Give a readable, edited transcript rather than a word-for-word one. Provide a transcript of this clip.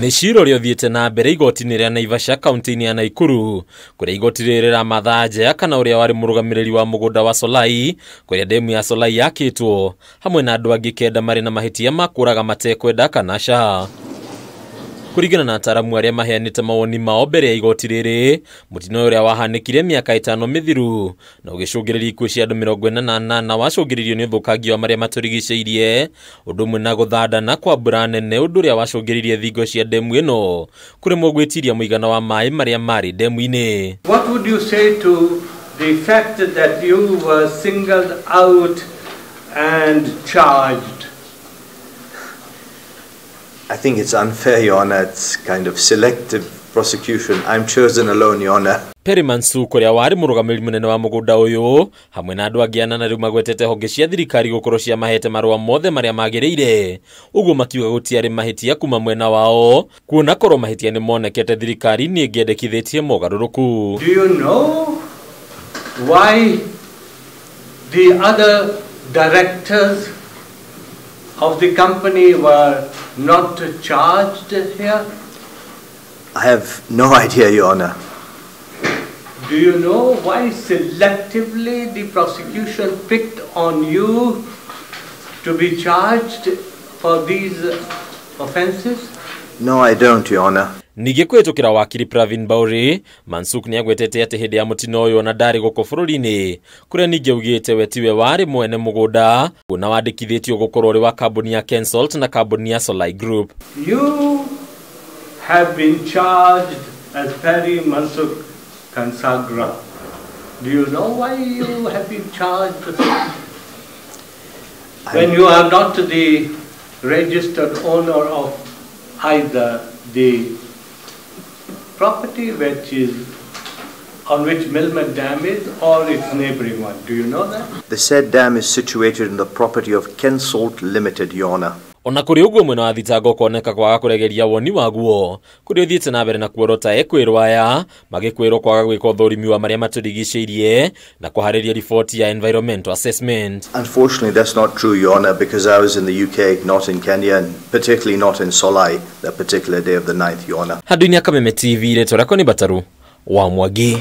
Nishiro riothiete na mbere igoti-ini ria Naivasha kaunti-ini ya Naikuru kuria igoti ririra Martha Njea kana uria wari murugamiriri wa mugunda wa Solai kuria demu ya Solai yakitwo hamwe na andu angi kenda mari na mahitia makuraga matekwenda kana SHA. Kuringana na ataramu aria maheanite mawoni mao mbere ya igoti riri, mutino uria wahanikire miaka 5 mithiru na ugicungiriria ikuo cia andu 48 wacungiririo ni thukangio maria maturigiceirie undu umwe na guthandana kwa mbura nene undu uria wacungiririe thingo cia demu ino kuri mugwitiria muigana wa mai maria mari demu-ini. What would you say to the fact that you were singled out and charged? I think it's unfair, Your Honor. It's kind of selective prosecution. I'm chosen alone, Your Honor. Perry Mansuk uria wari murugamiriri munene wa mugunda uyu hamwe na andu angi anana riu magwetete honge cia thirikari gukorocia mahete marua mothe maria magireire uguo makiuga gutiari mahitia kuma mwena wao kuona koro mahitia ni monekete thirikari ni ngiendekithitie mogaruruku. Do you know why the other directors of the company were not charged here? I have no idea, Your Honor. Do you know why selectively the prosecution picked on you to be charged for these offences? No, I don't, Your Honor. Nige kwitukira wakiri Pravin Bauri, Mansuk niagwetete ati hindi ya mutino uyu na dari guku bururi-ini kuria ningi augite we tiwe wari mwene mugunda na wandikithitio gukorwo ri wa kambuni ya Kensalt na kambuni ya Solai Group. You have been charged as Perry Mansuk Kansagra. Do you know why you have been charged when you are not the registered owner of either the property which is on which Milman Dam is or its neighbouring one? Do you know that? The said dam is situated in the property of Kensalt Limited, Your Honor. Ona kuri uguo mwena wa thitango koneka kwaga kuregeria woni waguo kuri uthiite na mbere na kuorota ekwirwa aya magikwirwo kwaga gwika uthurimi wa maria maturigiceirie na kuhariria report ya environmental assessment. Unfortunately, that's not true, Your Honor, because I was in the UK, not in Kenya, and particularly not in Solai that particular day of the 9th, Your Honor. Haduini akameme TV ile torakoni bataru wa Mwagi.